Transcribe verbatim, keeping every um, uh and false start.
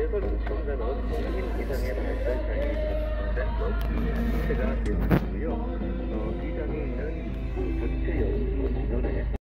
예산 육천 단원 이상의 발달 장애인 단원 체가 됩니다.